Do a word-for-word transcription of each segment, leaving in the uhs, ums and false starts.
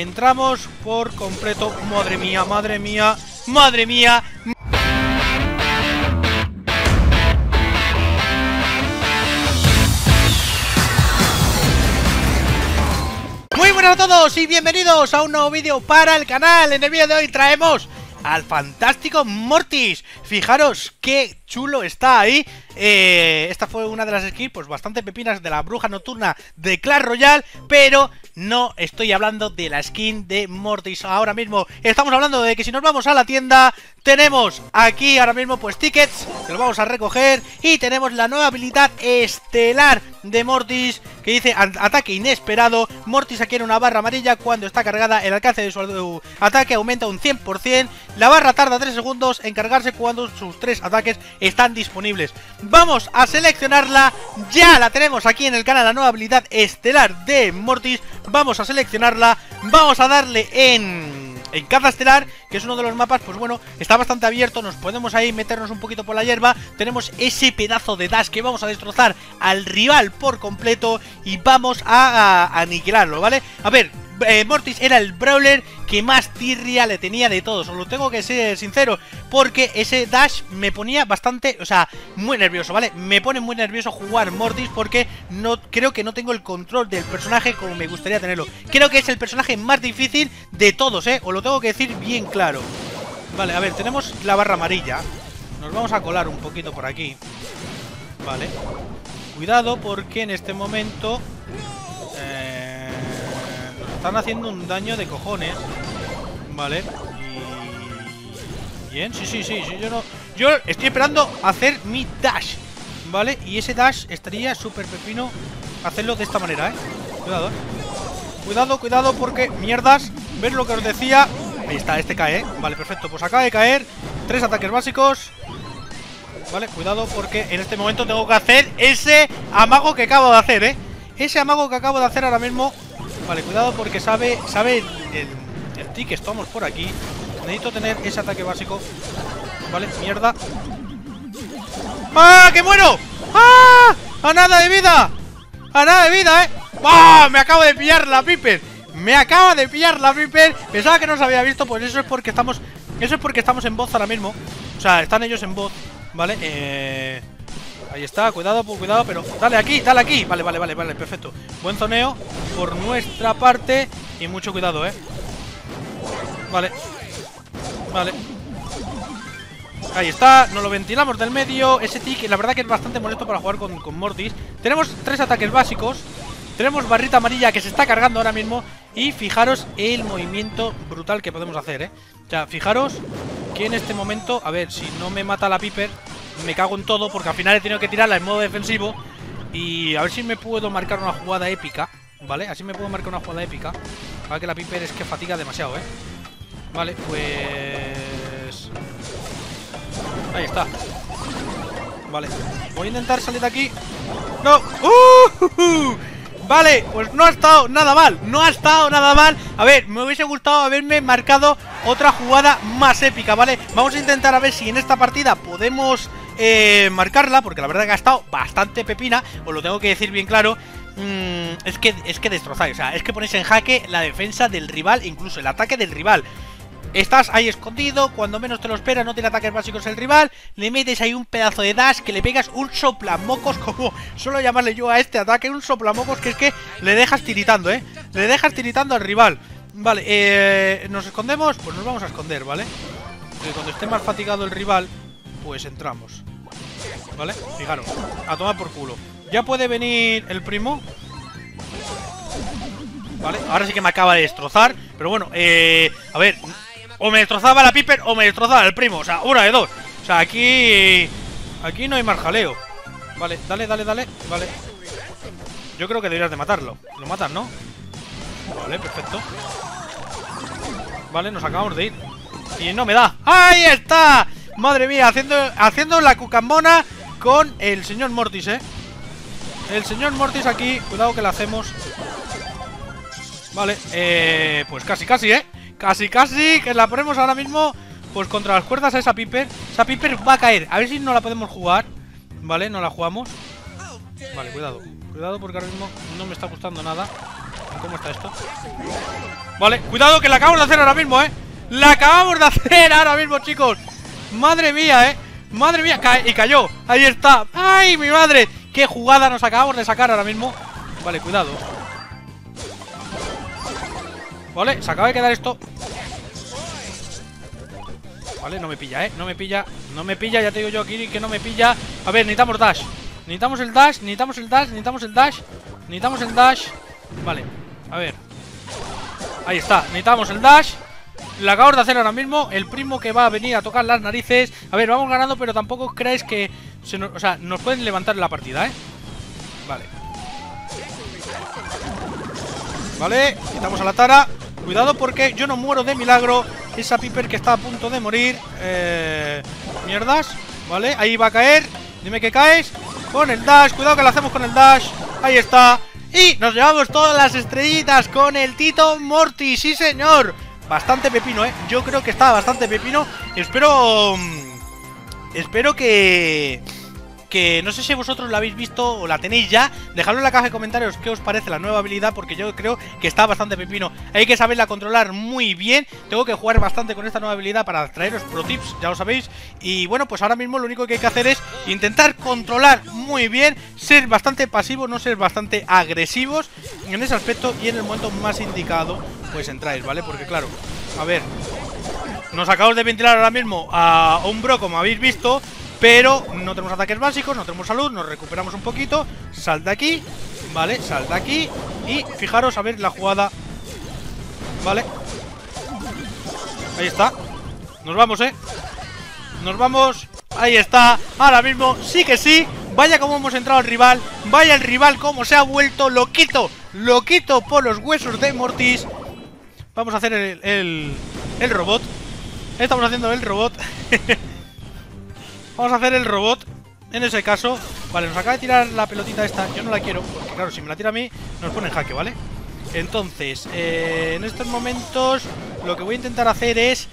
Entramos por completo. Madre mía, madre mía, madre mía. Muy buenas a todos y bienvenidos a un nuevo vídeo para el canal. En el vídeo de hoy traemos al fantástico Mortis. Fijaros qué chulo está ahí. eh, Esta fue una de las skins pues bastante pepinas de la bruja nocturna de Clash Royale. Pero no estoy hablando de la skin de Mortis ahora mismo. Estamos hablando de que si nos vamos a la tienda, tenemos aquí ahora mismo pues tickets que los vamos a recoger. Y tenemos la nueva habilidad estelar de Mortis que dice ataque inesperado. Mortis adquiere una barra amarilla cuando está cargada. El alcance de su ataque aumenta un cien por ciento. La barra tarda tres segundos en cargarse cuando sus tres ataques están disponibles. Vamos a seleccionarla. Ya la tenemos aquí en el canal, la nueva habilidad estelar de Mortis. Vamos a seleccionarla. Vamos a darle en... en Caza Estelar, que es uno de los mapas, pues bueno, está bastante abierto, nos podemos ahí meternos un poquito por la hierba. Tenemos ese pedazo de dash que vamos a destrozar al rival por completo y vamos a, a, a aniquilarlo, ¿vale? A ver, eh, Mortis era el brawler que más tirria le tenía de todos, os lo tengo que ser sincero, porque ese dash me ponía bastante, o sea, muy nervioso, ¿vale? Me pone muy nervioso jugar Mortis porque no creo que no tengo el control del personaje como me gustaría tenerlo. Creo que es el personaje más difícil de todos, ¿eh? Os lo tengo que decir bien claro. Vale, a ver, tenemos la barra amarilla. Nos vamos a colar un poquito por aquí. Vale. Cuidado porque en este momento... Eh... están haciendo un daño de cojones. Vale. Y... bien, sí, sí, sí, sí. Yo no... yo estoy esperando hacer mi dash, ¿vale? Y ese dash estaría súper pepino hacerlo de esta manera, ¿eh? Cuidado. Cuidado, cuidado, porque mierdas. ¿Ves lo que os decía? Ahí está, este cae, ¿eh? Vale, perfecto. Pues acaba de caer. Tres ataques básicos. Vale, cuidado porque en este momento tengo que hacer ese amago que acabo de hacer, ¿eh? Ese amago que acabo de hacer ahora mismo... Vale, cuidado porque sabe sabe el, el, el tick que estamos por aquí. Necesito tener ese ataque básico. Vale, mierda. ¡Ah, que muero! ¡Ah! ¡A nada de vida! ¡A nada de vida, eh! ¡Ah! ¡Me acabo de pillar la Piper! ¡Me acaba de pillar la Piper! Pensaba que no os había visto, pues eso es porque estamos... Eso es porque estamos en voz ahora mismo. O sea, están ellos en voz, ¿vale? Eh... Ahí está, cuidado, cuidado, pero... Dale aquí, dale aquí. Vale, vale, vale, vale, perfecto. Buen zoneo por nuestra parte. Y mucho cuidado, eh. Vale. Vale. Ahí está, nos lo ventilamos del medio. Ese tick, la verdad que es bastante molesto para jugar con, con Mortis. Tenemos tres ataques básicos. Tenemos barrita amarilla que se está cargando ahora mismo. Y fijaros el movimiento brutal que podemos hacer, eh. O sea, fijaros que en este momento... A ver, si no me mata la Piper... me cago en todo porque al final he tenido que tirarla en modo defensivo. Y a ver si me puedo marcar una jugada épica, ¿vale? Así me puedo marcar una jugada épica. Ahora que la Piper es que fatiga demasiado, ¿eh? Vale, pues... ahí está. Vale, voy a intentar salir de aquí. ¡No! ¡Uh! Vale, pues no ha estado nada mal. No ha estado nada mal. A ver, me hubiese gustado haberme marcado otra jugada más épica, ¿vale? Vamos a intentar a ver si en esta partida podemos... Eh, marcarla, porque la verdad que ha estado bastante pepina, os lo tengo que decir bien claro. mm, es, que, es que destrozáis, o sea, es que ponéis en jaque la defensa del rival, incluso el ataque del rival. Estás ahí escondido, cuando menos te lo esperas, no tiene ataques básicos el rival, le metes ahí un pedazo de dash, que le pegas un soplamocos, como suelo llamarle yo a este ataque, un soplamocos, que es que le dejas tiritando, eh, le dejas tiritando al rival. Vale, eh, ¿nos escondemos? Pues nos vamos a esconder, ¿vale? Porque cuando esté más fatigado el rival, pues entramos, ¿vale? Fijaros, a tomar por culo. Ya puede venir el primo. Vale, ahora sí que me acaba de destrozar. Pero bueno, eh, a ver, o me destrozaba la Piper o me destrozaba el primo. O sea, una de dos. O sea, aquí... aquí no hay más jaleo. Vale, dale, dale, dale, vale. Yo creo que deberías de matarlo. Lo matan, ¿no? Vale, perfecto. Vale, nos acabamos de ir. Y no me da. ¡Ahí está! Madre mía, haciendo, haciendo la cucambona con el señor Mortis, eh. El señor Mortis aquí, cuidado que la hacemos. Vale, eh, pues casi, casi, eh. Casi, casi, que la ponemos ahora mismo pues contra las cuerdas a esa Piper. Esa Piper va a caer, a ver si no la podemos jugar. Vale, no la jugamos. Vale, cuidado, cuidado porque ahora mismo no me está gustando nada. ¿Cómo está esto? Vale, cuidado que la acabamos de hacer ahora mismo, ¿eh? La acabamos de hacer ahora mismo, chicos. Madre mía, ¿eh? Madre mía, ca y cayó. Ahí está. ¡Ay, mi madre! ¡Qué jugada nos acabamos de sacar ahora mismo! Vale, cuidado. Vale, se acaba de quedar esto. Vale, no me pilla, ¿eh? No me pilla. No me pilla, ya te digo yo aquí que no me pilla. A ver, necesitamos dash. Necesitamos el dash, necesitamos el dash, necesitamos el dash. Necesitamos el dash. Vale, a ver. Ahí está, necesitamos el dash. Lo acabamos de hacer ahora mismo. El primo que va a venir a tocar las narices. A ver, vamos ganando, pero tampoco creáis que se nos, o sea, nos pueden levantar la partida, ¿eh? Vale. Vale, quitamos a la Tara. Cuidado porque yo no muero de milagro. Esa Piper que está a punto de morir. Eh, mierdas. Vale, ahí va a caer. Dime que caes. Con el dash, cuidado que lo hacemos con el dash. Ahí está. Y nos llevamos todas las estrellitas con el Tito Mortis. Sí, señor. Bastante pepino, ¿eh? Yo creo que está bastante pepino. Espero... Espero que... Que no sé si vosotros la habéis visto o la tenéis ya. Dejadlo en la caja de comentarios qué os parece la nueva habilidad, porque yo creo que está bastante pepino. Hay que saberla controlar muy bien. Tengo que jugar bastante con esta nueva habilidad para traeros pro tips, ya lo sabéis. Y bueno, pues ahora mismo lo único que hay que hacer es intentar controlar muy bien, ser bastante pasivos, no ser bastante agresivos en ese aspecto. Y en el momento más indicado pues entráis, ¿vale? Porque claro, a ver, nos acabamos de ventilar ahora mismo a un Brock, como habéis visto. Pero no tenemos ataques básicos, no tenemos salud, nos recuperamos un poquito. Sal de aquí, vale, sal de aquí. Y fijaros, a ver la jugada. Vale. Ahí está. Nos vamos, eh. Nos vamos, ahí está. Ahora mismo, sí que sí. Vaya como hemos entrado al rival. Vaya el rival como se ha vuelto loquito. Loquito por los huesos de Mortis. Vamos a hacer el, el, el robot. Estamos haciendo el robot. Vamos a hacer el robot, en ese caso. Vale, nos acaba de tirar la pelotita esta. Yo no la quiero, porque claro, si me la tira a mí nos pone en jaque, ¿vale? Entonces, eh, en estos momentos lo que voy a intentar hacer es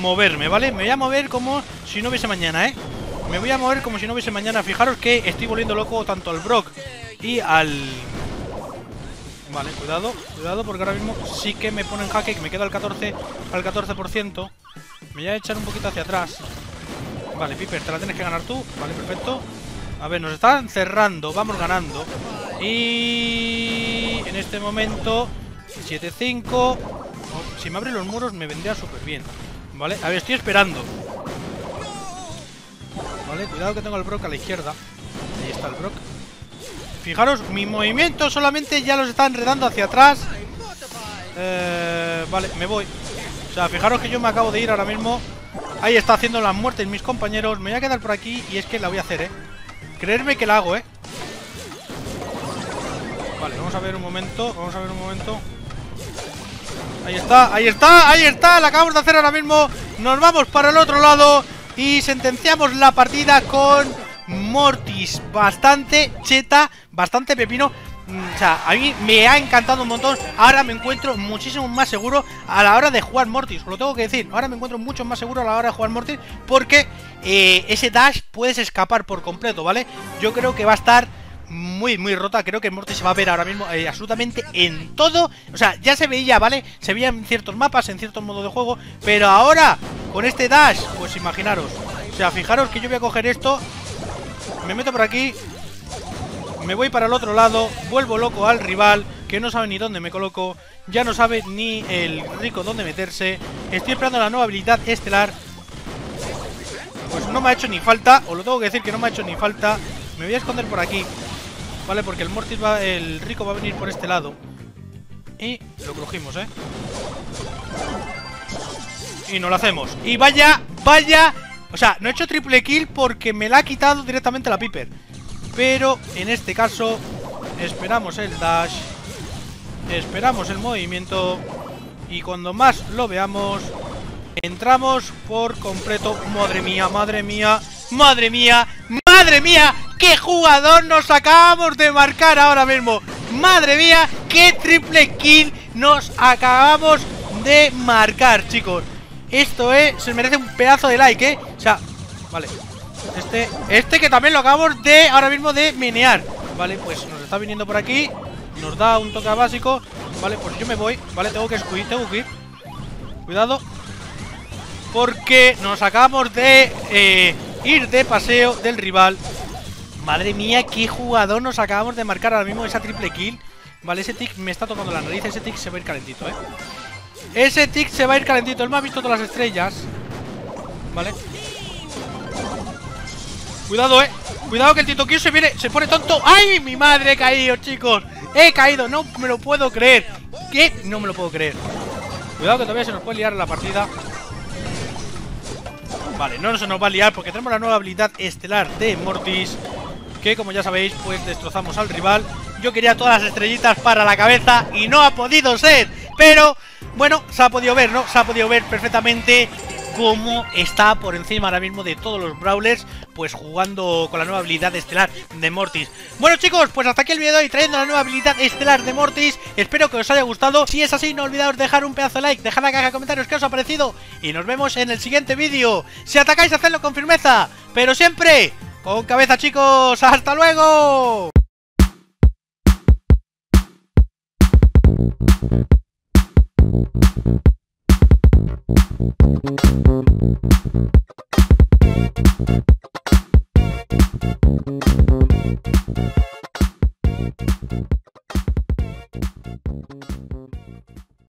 moverme, ¿vale? Me voy a mover como si no hubiese mañana, ¿eh? Me voy a mover como si no hubiese mañana. Fijaros que estoy volviendo loco tanto al Brock y al... Vale, cuidado, cuidado, porque ahora mismo sí que me pone en jaque, que me queda al catorce, al catorce por ciento. Me voy a echar un poquito hacia atrás. Vale, Piper, te la tienes que ganar tú. Vale, perfecto. A ver, nos están cerrando. Vamos ganando. Y... en este momento siete cinco. Oh, si me abre los muros me vendría súper bien. Vale, a ver, estoy esperando. Vale, cuidado que tengo al Brock a la izquierda. Ahí está el Brock. Fijaros, mi movimiento solamente ya los está enredando hacia atrás. eh, Vale, me voy. O sea, fijaros que yo me acabo de ir ahora mismo. Ahí está haciendo las muertes mis compañeros. Me voy a quedar por aquí y es que la voy a hacer, ¿eh? Creerme que la hago, ¿eh? Vale, vamos a ver un momento. Vamos a ver un momento. Ahí está, ahí está, ahí está. La acabamos de hacer ahora mismo. Nos vamos para el otro lado y sentenciamos la partida con Mortis. Bastante cheta, bastante pepino. O sea, a mí me ha encantado un montón. Ahora me encuentro muchísimo más seguro a la hora de jugar Mortis. Os lo tengo que decir. Ahora me encuentro mucho más seguro a la hora de jugar Mortis. Porque eh, ese dash puedes escapar por completo, ¿vale? Yo creo que va a estar muy, muy rota. Creo que Mortis se va a ver ahora mismo eh, absolutamente en todo. O sea, ya se veía, ¿vale? Se veía en ciertos mapas, en ciertos modos de juego. Pero ahora, con este dash, pues imaginaros. O sea, fijaros que yo voy a coger esto. Me meto por aquí. Me voy para el otro lado, vuelvo loco al rival, que no sabe ni dónde me coloco. Ya no sabe ni el rico dónde meterse. Estoy esperando la nueva habilidad estelar. Pues no me ha hecho ni falta, os lo tengo que decir que no me ha hecho ni falta. Me voy a esconder por aquí, ¿vale? Porque el Mortis va, el rico va a venir por este lado. Y lo crujimos, ¿eh? Y no lo hacemos. Y vaya, vaya. O sea, no he hecho triple kill porque me la ha quitado directamente la Piper. Pero en este caso esperamos el dash, esperamos el movimiento y cuando más lo veamos entramos por completo. Madre mía, madre mía, madre mía, madre mía, qué jugador nos acabamos de marcar ahora mismo. Madre mía, qué triple kill nos acabamos de marcar, chicos. Esto es, se merece un pedazo de like, eh. O sea, vale. Este, este que también lo acabamos de, ahora mismo, de menear. Vale, pues nos está viniendo por aquí. Nos da un toque básico. Vale, pues yo me voy. Vale, tengo que escudir, tengo que ir. Cuidado. Porque nos acabamos de eh, ir de paseo del rival. Madre mía, qué jugador nos acabamos de marcar ahora mismo, esa triple kill. Vale, ese tick me está tocando la nariz. Ese tick se va a ir calentito, eh. Ese tick se va a ir calentito. Él me ha visto todas las estrellas. Vale. Cuidado, eh. Cuidado que el Tito Q se viene, se pone tonto. ¡Ay, mi madre! He caído, chicos. He caído, no me lo puedo creer. ¿Qué? No me lo puedo creer. Cuidado que todavía se nos puede liar la partida. Vale, no se nos va a liar porque tenemos la nueva habilidad estelar de Mortis, que como ya sabéis, pues destrozamos al rival. Yo quería todas las estrellitas para la cabeza y no ha podido ser. Pero, bueno, se ha podido ver, ¿no? Se ha podido ver perfectamente cómo está por encima ahora mismo de todos los Brawlers, pues jugando con la nueva habilidad estelar de Mortis. Bueno, chicos, pues hasta aquí el vídeo de hoy trayendo la nueva habilidad estelar de Mortis. Espero que os haya gustado. Si es así, no olvidaos dejar un pedazo de like, dejar en la caja de comentarios qué os ha parecido y nos vemos en el siguiente vídeo. Si atacáis, hacedlo con firmeza, pero siempre con cabeza, chicos. ¡Hasta luego! Thank you.